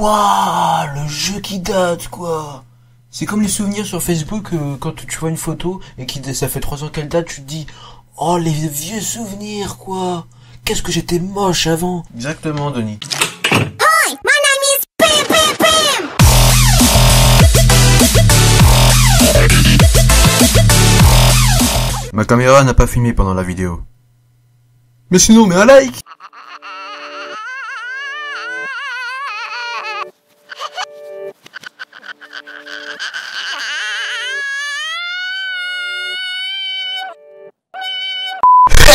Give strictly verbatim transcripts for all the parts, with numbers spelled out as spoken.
Waouh, le jeu qui date, quoi. C'est comme les souvenirs sur Facebook, euh, quand tu vois une photo et que ça fait trois ans qu'elle date, tu te dis « Oh, les vieux souvenirs, quoi. Qu'est-ce que j'étais moche avant !» Exactement, Denis. Hi, my name is Pim Pim Pim. Ma caméra n'a pas filmé pendant la vidéo. Mais sinon, mets un like.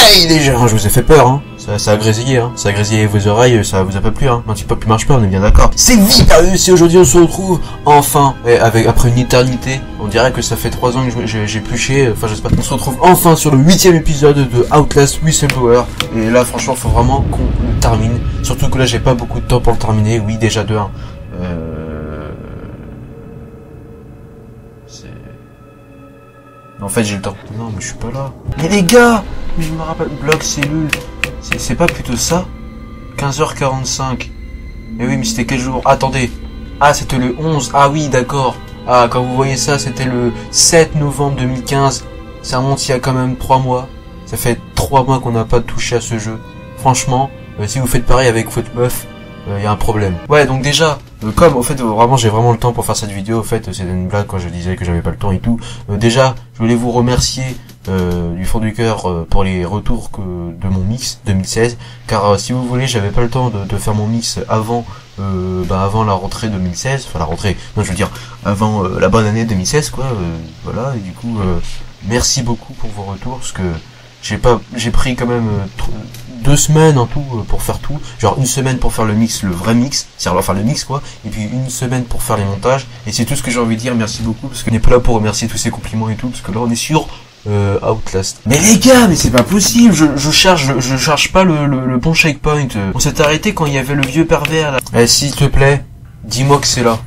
Hey les gens, je vous ai fait peur, hein. Ça, ça a grésillé, hein. Ça a grésillé vos oreilles, ça vous a pas plu, hein. Un petit peu plus marche pas, on est bien d'accord. C'est V deux F, c'est aujourd'hui on se retrouve enfin, et avec, après une éternité, on dirait que ça fait trois ans que j'ai pluché, enfin j'espère. On se retrouve enfin sur le huitième épisode de Outlast Whistleblower. Et là franchement faut vraiment qu'on termine. Surtout que là j'ai pas beaucoup de temps pour le terminer, oui déjà de un. Euh... C'est... En fait j'ai le temps. Non mais je suis pas là. Mais les gars, mais je me rappelle, bloc cellule, c'est pas plutôt ça? quinze heures quarante-cinq. Mais oui, mais c'était quel jour? Attendez. Ah, c'était le onze. Ah oui, d'accord. Ah, quand vous voyez ça, c'était le sept novembre deux mille quinze. Ça remonte il y a quand même trois mois. Ça fait trois mois qu'on n'a pas touché à ce jeu. Franchement, euh, si vous faites pareil avec votre meuf, il euh, y a un problème. Ouais, donc déjà, euh, comme, en fait, euh, vraiment, j'ai vraiment le temps pour faire cette vidéo. En fait, euh, c'est une blague quand je disais que j'avais pas le temps et tout. Euh, déjà, je voulais vous remercier Euh, du fond du cœur euh, pour les retours que, de mon mix deux mille seize, car euh, si vous voulez j'avais pas le temps de, de faire mon mix avant euh, bah avant la rentrée deux mille seize, enfin la rentrée, non je veux dire avant euh, la bonne année deux mille seize quoi, euh, voilà, et du coup euh, merci beaucoup pour vos retours parce que j'ai pas j'ai pris quand même euh, deux semaines en tout euh, pour faire tout, genre une semaine pour faire le mix, le vrai mix, c'est-à-dire enfin le mix quoi, et puis une semaine pour faire les montages, et c'est tout ce que j'ai envie de dire, merci beaucoup, parce que n'est pas là pour remercier tous ces compliments et tout, parce que là on est sûr Euh, Outlast. Mais les gars, mais c'est pas possible. Je, je charge, je, je charge pas le, le, le bon checkpoint. On s'est arrêté quand il y avait le vieux pervers là. Eh, s'il te plaît, dis-moi que c'est là.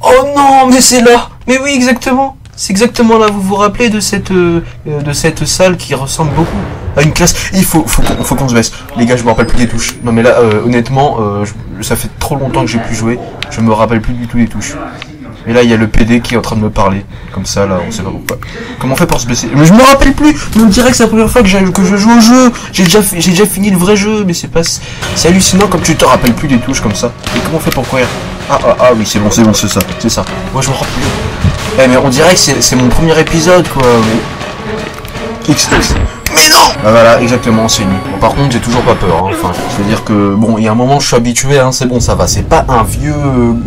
Oh non, mais c'est là. Mais oui, exactement. C'est exactement là. Vous vous rappelez de cette, euh, de cette salle qui ressemble beaucoup à une classe. Il faut, faut, faut qu'on se baisse. Les gars, je me rappelle plus des touches. Non mais là, euh, honnêtement, euh, je, ça fait trop longtemps que j'ai plus joué. Je me rappelle plus du tout des touches. Et là, il y a le P D qui est en train de me parler. Comme ça, là, on sait pas pourquoi. Comment on fait pour se blesser? Mais je me rappelle plus. Mais on dirait que c'est la première fois que, que je joue au jeu. J'ai déjà, j'ai déjà fini le vrai jeu, mais c'est pas... C'est hallucinant comme tu te rappelles plus des touches comme ça. Et comment on fait pour courir? Ah, ah, ah, oui, c'est bon, c'est bon, c'est ça. C'est ça. Moi, je me rappelle plus. Eh, mais on dirait que c'est mon premier épisode, quoi. Mais... X T X. Mais non! Bah voilà, exactement, c'est nul. Bon, par contre, j'ai toujours pas peur, hein. Enfin, c'est-à-dire que, bon, il y a un moment, je suis habitué, hein, c'est bon, ça va. C'est pas un vieux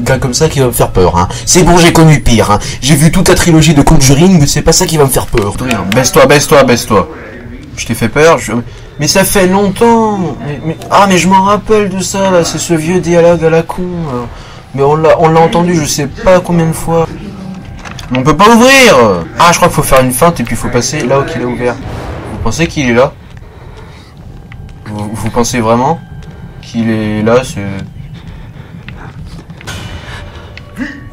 gars comme ça qui va me faire peur, hein. C'est bon, j'ai connu pire, hein. J'ai vu toute la trilogie de Conjuring, mais c'est pas ça qui va me faire peur. Baisse-toi, baisse-toi, baisse-toi. Je t'ai fait peur, je... Mais ça fait longtemps! Mais, mais... Ah, mais je m'en rappelle de ça, là, c'est ce vieux dialogue à la con, là. Mais on l'a entendu, je sais pas combien de fois. Mais on peut pas ouvrir! Ah, je crois qu'il faut faire une feinte, et puis il faut passer là où il est ouvert. Vous pensez qu'il est là? Vous, vous pensez vraiment qu'il est là ce...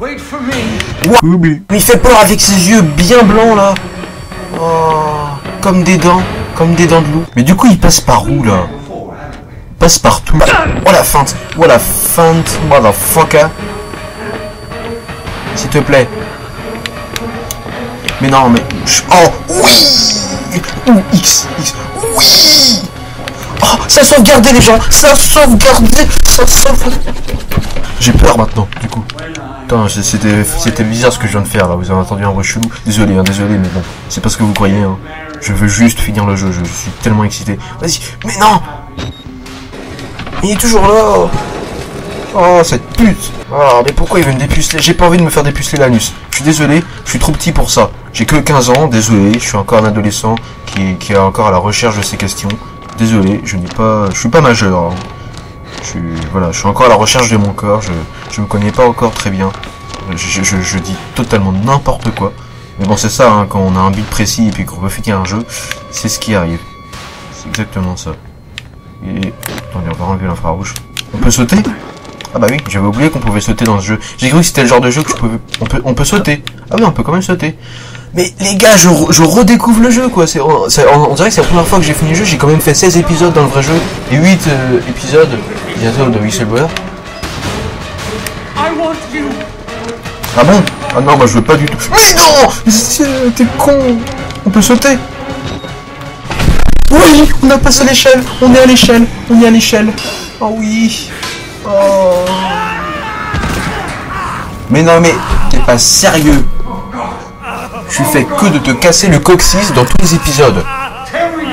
Mais il fait peur avec ses yeux bien blancs là, oh, comme des dents, comme des dents de loup. Mais du coup il passe par où là? Il passe partout. Oh la feinte, oh la feinte, motherfucker. S'il te plaît. Mais non mais... Oh oui. Ou X, X, oui. Oh, ça sauvegardait les gens, ça sauvegardait, ça sauvegardait. J'ai peur maintenant, du coup. Putain, c'était bizarre ce que je viens de faire là, vous avez entendu un bruit chelou. Désolé, hein, désolé, mais bon, c'est pas ce que vous croyez, hein. Je veux juste finir le jeu, je suis tellement excité. Vas-y, mais non. Il est toujours là. Oh, cette pute. Oh, mais pourquoi il veut me dépuceler? J'ai pas envie de me faire dépuceler l'anus. Je suis désolé, je suis trop petit pour ça. J'ai que quinze ans, désolé, je suis encore un adolescent qui, qui est encore à la recherche de ces questions. Désolé, je n'ai pas, je suis pas majeur. Hein. Je suis, voilà, je suis encore à la recherche de mon corps. Je, je me connais pas encore très bien. Je, je, je dis totalement n'importe quoi. Mais bon, c'est ça, hein, quand on a un but précis et puis qu'on veut finir un jeu, c'est ce qui arrive. C'est exactement ça. Et attendez, on va enlever l'infrarouge. On peut sauter? Ah bah oui, j'avais oublié qu'on pouvait sauter dans ce jeu. J'ai cru que c'était le genre de jeu que je pouvais... On peut, on peut sauter. Ah oui, on peut quand même sauter. Mais les gars, je, je redécouvre le jeu, quoi. C'est, on, on dirait que c'est la première fois que j'ai fini le jeu. J'ai quand même fait seize épisodes dans le vrai jeu. Et huit euh, épisodes, bientôt, de Whistleblower. Ah bon? Ah non, moi je veux pas du tout. Mais non! T'es con! On peut sauter! Oui! On a passé l'échelle! On est à l'échelle! On est à l'échelle! Oh oui! Oh! Mais non, mais t'es pas sérieux! Tu fais que de te casser le coccyx dans tous les épisodes!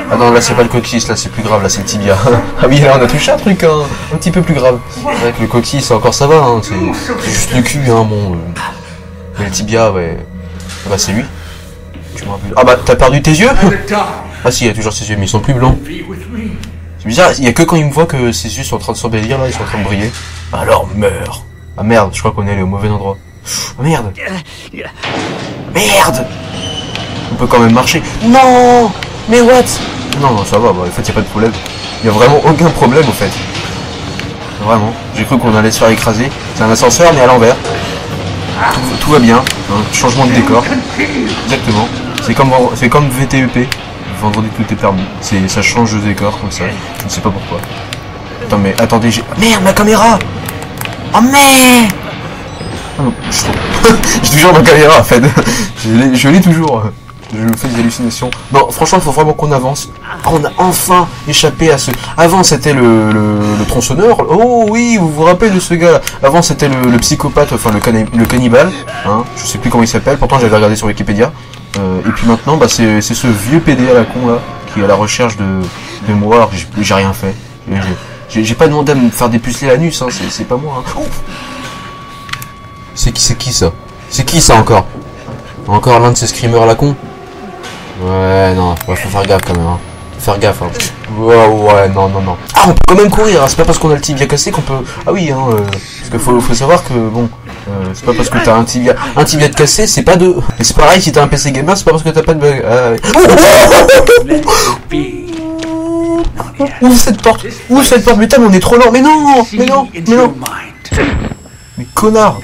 Ah non, là c'est pas le coccyx, là c'est plus grave, là c'est le tibia. Ah oui, là on a touché un truc hein, un petit peu plus grave. C'est vrai que le coccyx encore ça va, hein, c'est juste le cul, hein, bon. Euh... Mais le tibia, ouais. Ah bah c'est lui. Tu me rappelles. Ah bah t'as perdu tes yeux? Ah si, il y a toujours ses yeux, mais ils sont plus blancs. C'est bizarre, il y a que quand il me voit que ses yeux sont en train de s'embellir, là, ils sont en train de briller. Alors meurs. Ah merde, je crois qu'on est allé au mauvais endroit. Ah merde. Merde. On peut quand même marcher. Non. Mais what? Non, non, ça va, bah, en fait, il n'y a pas de problème. Il n'y a vraiment aucun problème, en fait. Vraiment. J'ai cru qu'on allait se faire écraser. C'est un ascenseur, mais à l'envers. Tout, tout va bien. Hein. Changement de décor. Exactement. C'est comme, comme V T E P. Vendredi, tout est permis. Est, ça change de décor, comme ça. Je ne sais pas pourquoi. Attends, mais attendez, j'ai... Merde, ma caméra! Oh, mais... Oh, non, je... j'ai toujours ma caméra, en fait. Je l'ai toujours. Je me fais des hallucinations. Non, franchement, il faut vraiment qu'on avance. On a enfin échappé à ce... Avant, c'était le, le, le tronçonneur. Oh oui, vous vous rappelez de ce gars-là. Avant, c'était le, le psychopathe, enfin le, cani le cannibale. Hein, je sais plus comment il s'appelle. Pourtant, j'avais regardé sur Wikipédia. Euh, et puis maintenant, bah, c'est ce vieux P D à la con, là, qui est à la recherche de, de moi. J'ai rien fait. J'ai pas demandé à me faire dépuceler l'anus. Hein, c'est pas moi. Hein. Oh, c'est qui, qui ça? C'est qui ça encore? Encore l'un de ces screamers à la con? Ouais, non, ouais, faut faire gaffe quand même, hein. Faut faire gaffe, hein. Ouais, ouais, non, non, non. Ah, on peut quand même courir, hein. C'est pas parce qu'on a le tibia cassé qu'on peut... Ah oui, hein, euh, parce que faut, faut savoir que, bon, euh, c'est pas parce que t'as un tibia... Un tibia de cassé, c'est pas deux. Et c'est pareil, si t'as un P C gamer, c'est pas parce que t'as pas de bug. Euh... Ouvre cette porte, ouvre cette porte, mais putain, mais on est trop lent, mais non, mais non, mais non. Mais connard.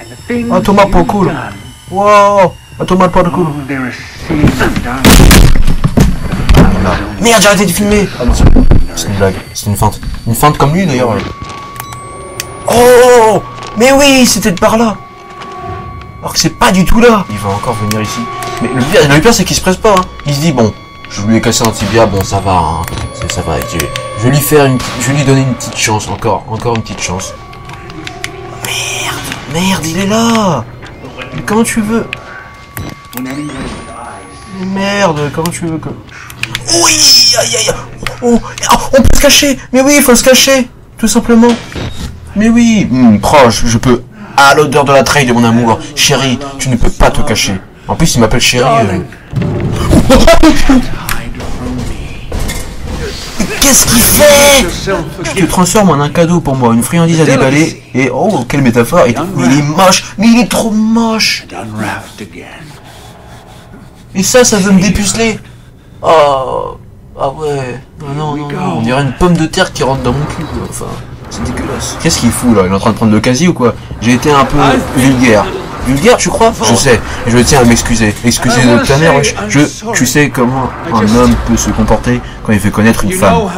Ah, Thomas, pas cool. Wow. Thomas, pas de cool. Merde, j'ai arrêté de filmer. Ah non, c'est une blague, c'est une feinte. Une feinte comme lui d'ailleurs. Oh, mais oui, c'était de par là. Alors que c'est pas du tout là. Il va encore venir ici. Mais le pire, le pire c'est qu'il se presse pas. Hein. Il se dit bon, je lui ai cassé un tibia, bon ça va, hein. Ça va. Je, je vais lui faire une, je vais lui donner une petite chance encore, encore une petite chance. Merde, merde, il est là. Mais comment tu veux? Merde, comment tu veux que... Oui, aïe aïe. Oh, oh, on peut se cacher. Mais oui, il faut se cacher, tout simplement. Mais oui, mmh, proche, je peux... À l'odeur de la treille de mon amour, chérie, tu ne peux pas te cacher. En plus, il m'appelle chérie. Euh... Qu'est-ce qu'il fait? Tu te transformes en un cadeau pour moi, une friandise à déballer. Et oh, quelle métaphore. Et... Mais il est moche, mais il est trop moche. Et ça, ça veut me dépuceler. Oh, ah ouais. Non, non, non, non. On dirait une pomme de terre qui rentre dans mon cul. Quoi. Enfin, c'est dégueulasse. Qu'est-ce qu'il fout là? Il est en train de prendre le casier ou quoi? J'ai été un peu vulgaire. Vulgaire, tu crois? Je sais. Je tiens à m'excuser. Excusez de ta mère. Je, tu sais comment un homme peut se comporter quand il veut connaître une femme.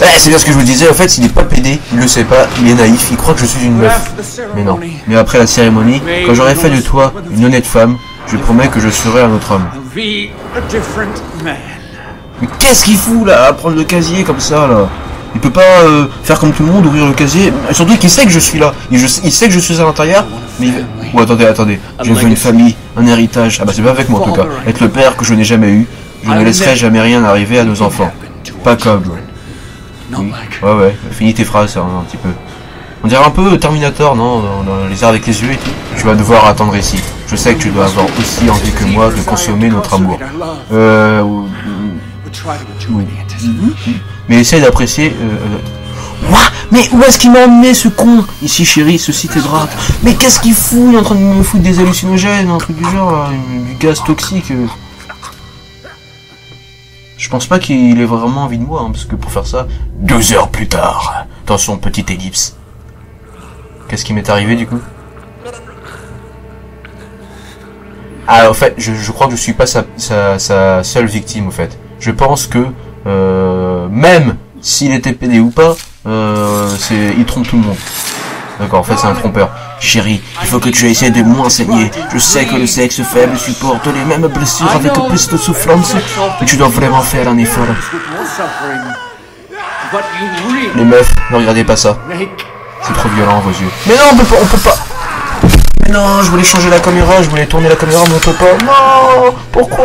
Eh, c'est bien ce que je vous disais. En fait, il n'est pas pédé. Il le sait pas. Il est naïf. Il croit que je suis une meuf. Mais non. Mais après la cérémonie, quand j'aurai fait de toi une honnête femme, je promets que je serai un autre homme. Mais qu'est-ce qu'il fout là à prendre le casier comme ça là? Il peut pas euh, faire comme tout le monde, ouvrir le casier. Surtout qu'il sait que je suis là. Il, je, il sait que je suis à l'intérieur. Mais oh, attendez, attendez. Je veux une famille, un héritage. Ah bah c'est pas avec moi en tout cas. Être le père que je n'ai jamais eu. Je ne laisserai jamais rien arriver à nos enfants. Pas comme. Oui. Ouais ouais. Finis tes phrases hein, un petit peu. On dirait un peu Terminator, non, dans les airs avec les yeux et tout. Tu vas devoir attendre ici. Je sais que tu dois avoir aussi envie que moi de consommer notre amour. Euh... Oui. Mais essaye d'apprécier... Euh... Ouah, mais où est-ce qu'il m'a emmené ce con? Ici chérie, ceci t'aidera. Mais qu'est-ce qu'il fout? Il est en train de me foutre des hallucinogènes, un truc du genre, là, du gaz toxique. Je pense pas qu'il ait vraiment envie de moi, hein, parce que pour faire ça... Deux heures plus tard, dans son petit ellipse. Qu'est-ce qui m'est arrivé du coup? Ah, en fait, je, je crois que je suis pas sa, sa, sa seule victime, en fait. Je pense que, euh, même s'il était pédé ou pas, euh, il trompe tout le monde. D'accord, en fait c'est un trompeur. Chérie, il faut que tu essaies de moins saigner. Je sais que le sexe faible supporte les mêmes blessures avec plus de souffrance, mais tu dois vraiment faire un effort. Les meufs, ne regardez pas ça. C'est trop violent à vos yeux. Mais non, on peut pas, on peut pas. Mais non, je voulais changer la caméra, je voulais tourner la caméra, mais on peut pas. Non, pourquoi,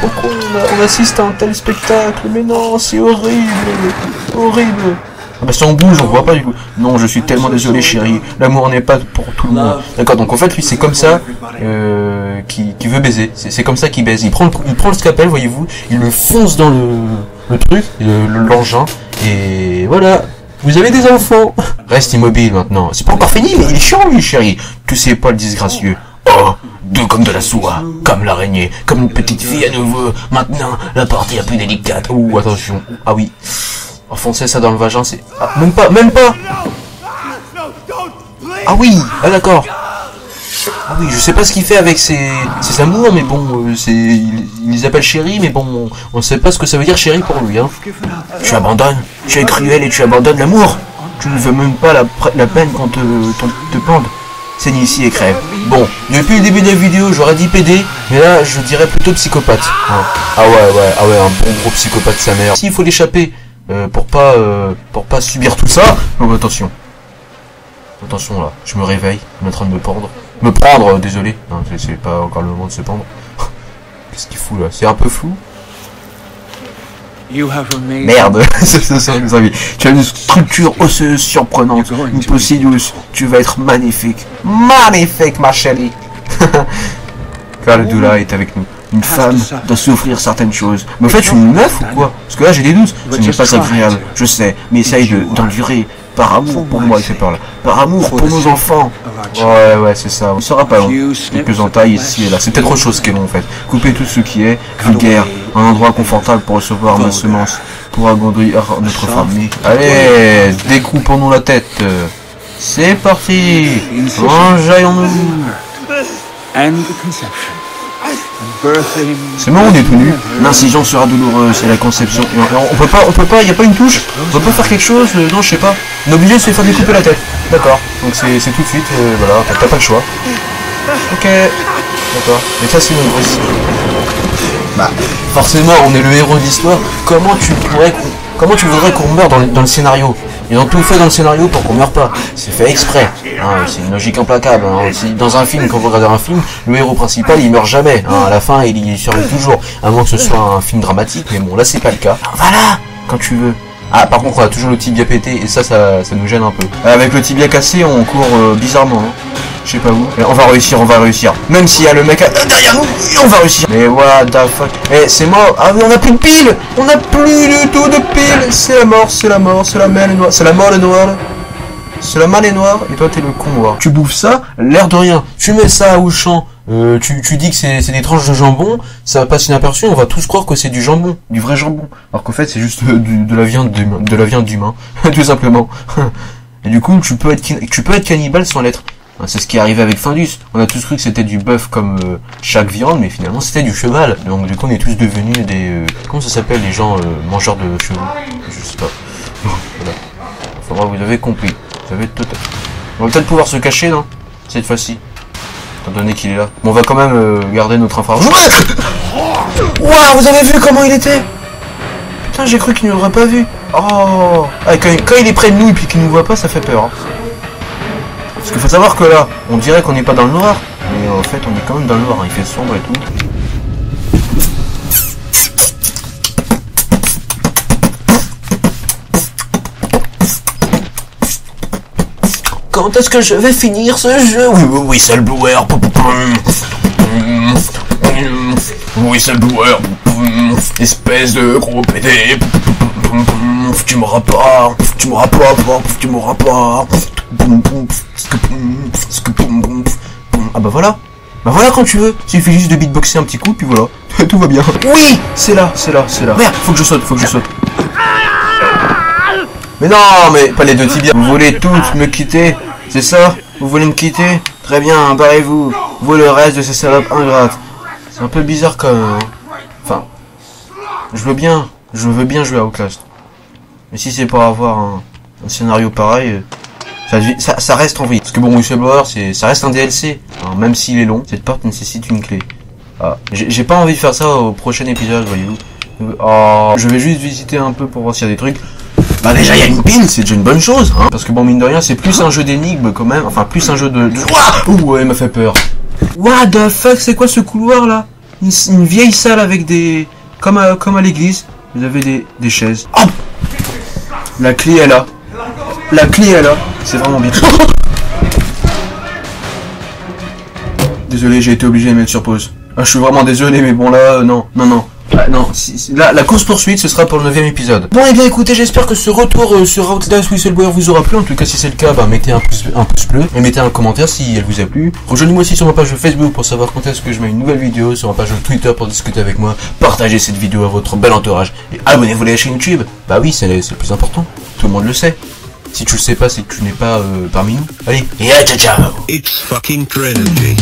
pourquoi on assiste à un tel spectacle? Mais non, c'est horrible, horrible. Ah bah si on bouge, on voit pas du coup. Non, je suis tellement désolé chérie, l'amour n'est pas pour tout le monde. D'accord, donc en fait lui c'est comme ça euh, qui, qui veut baiser, c'est comme ça qu'il baise. Il prend le, il prend le scalpel, voyez-vous, il le fonce dans le, le truc, l'engin, le, et voilà, vous avez des enfants. Reste immobile maintenant, c'est pas encore fini, mais il est chiant lui chérie. Tu sais pas le disgracieux. Oh, doux comme de la soie, comme l'araignée, comme une petite fille à nouveau. Maintenant, la partie la plus délicate. Ouh, attention, ah oui. Enfoncer ça dans le vagin, c'est... Ah, même pas, même pas. Ah oui, ah d'accord. Ah oui, je sais pas ce qu'il fait avec ses, ses amours, mais bon, euh, c'est il, il les appelle chérie, mais bon, on sait pas ce que ça veut dire chérie pour lui, hein. Tu abandonnes, tu es cruel et tu abandonnes l'amour. Tu ne veux même pas la, la peine quand te, te, te pendent. Saigne ici et crève. Bon, depuis le début de la vidéo, j'aurais dit P D, mais là, je dirais plutôt psychopathe. Hein. Ah ouais, ouais, ah ouais, un bon gros psychopathe sa mère. Si, il faut l'échapper. Euh, pour pas euh, pour pas subir tout ça. Oh, attention, attention là, je me réveille, je suis en train de me pendre, me prendre, euh, désolé, non c'est pas encore le moment de se pendre. Qu'est-ce qu'il fout là, c'est un peu flou. Merde, c'est ça, mes amis. Tu as une structure osseuse surprenante, une Possidus, tu vas être magnifique, magnifique ma chérie. Car le Doula est avec nous. Une femme doit souffrir certaines choses. Mais en fait, je suis une meuf ou quoi? Parce que là, j'ai des doutes. Ce n'est pas agréable, je sais. Mais essaye d'endurer. Par amour pour moi, c'est par là. Par amour pour nos enfants. Ouais, ouais, c'est ça. On ne sera pas long. Quelques entailles ici et là. C'est peut-être autre chose qui est long, en fait. Couper tout ce qui est vulgaire. Un endroit confortable pour recevoir nos semences. Pour agrandir notre famille. Allez, découpons-nous la tête. C'est parti. Enjaillons-nous. C'est marrant, on est tout nu. L'incision sera douloureuse, c'est la conception. On peut pas, on peut pas, il n'y a pas une touche. On peut pas faire quelque chose, euh, non je sais pas. On est obligé de se faire découper la tête. D'accord, donc c'est tout de suite, euh, voilà, t'as pas le choix. Ok, d'accord. Mais ça c'est une grosse... Bah, forcément, on est le héros de l'histoire. Comment tu pourrais... Comment tu voudrais qu'on meure dans le, dans le scénario? Ils ont tout fait dans le scénario pour qu'on meure pas. C'est fait exprès. Hein, c'est une logique implacable. Hein. Dans un film, quand vous regardez un film, le héros principal, il meurt jamais. Hein. À la fin, il y survive toujours. À moins que ce soit un film dramatique, mais bon, là, c'est pas le cas. Alors, voilà, quand tu veux. Ah, par contre, on a toujours le tibia pété, et ça, ça, ça nous gêne un peu. Avec le tibia cassé, on court euh, bizarrement. Hein. Je sais pas où. Mais on va réussir, on va réussir. Même s'il y a le mec à... derrière nous, on va réussir. Mais what the fuck. Eh, c'est mort. Ah mais on a plus de pile. On a plus du tout de pile. C'est la mort, c'est la mort, c'est la mer noire. C'est la mort les noirs. C'est la main les noirs. Et toi t'es le con noir. Tu bouffes ça, l'air de rien. Tu mets ça au champ. Euh, tu, tu dis que c'est des tranches de jambon, ça passe inaperçu, on va tous croire que c'est du jambon, du vrai jambon. Alors qu'en fait c'est juste de, de, de la viande d'humain, de la viande d'humain, tout simplement. Et du coup tu peux être tu peux être cannibale sans l'être. C'est ce qui est arrivé avec Findus. On a tous cru que c'était du bœuf comme euh, chaque viande, mais finalement c'était du cheval. Donc du coup on est tous devenus des... Euh, comment ça s'appelle les gens euh, mangeurs de chevaux? Je sais pas. Voilà. Enfin vous avez compris. Ça va être tout... On va peut-être pouvoir se cacher, non? Cette fois-ci. Étant donné qu'il est là. Bon, on va quand même euh, garder notre infrarouge. Waouh, vous avez vu comment il était? Putain, j'ai cru qu'il ne l'aurait pas vu. Oh ah, quand, quand il est près de nous et puis qu'il ne nous voit pas, ça fait peur. Hein. Parce qu'il faut savoir que là, on dirait qu'on n'est pas dans le noir, mais en fait on est quand même dans le noir, hein. Il fait sombre et tout. Quand est-ce que je vais finir ce jeu? Oui, oui, Whistleblower. Whistleblower, espèce de gros pédé. Tu m'auras pas, tu m'auras pas, tu m'auras pas. Ah bah voilà. Bah voilà quand tu veux. Il suffit juste de beatboxer un petit coup puis voilà. Tout va bien. Oui. C'est là, c'est là, c'est là. Merde, faut que je saute, faut que je saute. Mais non, mais pas les deux tibias. Vous voulez toutes me quitter? C'est ça? Vous voulez me quitter? Très bien, barrez-vous. Vous le reste de ces salopes ingrates. C'est un peu bizarre comme... Enfin... Je veux bien... Je veux bien jouer à Outlast. Mais si c'est pour avoir un, un scénario pareil... Ça, ça, ça reste envoyé. Parce que bon, Whistleblower, ça reste un D L C. Alors, même s'il est long, cette porte nécessite une clé. Ah, j'ai pas envie de faire ça au prochain épisode, voyez-vous. Oh, je vais juste visiter un peu pour voir s'il y a des trucs. Bah déjà il y a une pile, c'est déjà une bonne chose, hein. Parce que bon, mine de rien, c'est plus un jeu d'énigmes quand même. Enfin, plus un jeu de... de... Ouh, elle m'a fait peur. What the fuck, c'est quoi ce couloir là? Une, une vieille salle avec des... Comme à, comme à l'église. Vous avez des, des chaises. Oh, la clé est là. La clé est là. C'est vraiment bien. Désolé, j'ai été obligé de mettre sur pause. Ah, je suis vraiment désolé, mais bon là, euh, non, non, non. Ah, non, si, si, là, la course poursuite, ce sera pour le neuvième épisode. Bon, et eh bien écoutez, j'espère que ce retour euh, sur Outlast Whistleblower vous aura plu. En tout cas, si c'est le cas, bah, mettez un pouce, un pouce bleu et mettez un commentaire si elle vous a plu. Rejoignez-moi aussi sur ma page Facebook pour savoir quand est-ce que je mets une nouvelle vidéo, sur ma page Twitter pour discuter avec moi. Partagez cette vidéo à votre bel entourage et abonnez-vous à la chaîne YouTube. Bah oui, c'est le plus important. Tout le monde le sait. Si tu le sais pas, c'est que tu n'es pas euh, parmi nous. Allez, et à ciao ciao. It's fucking crazy.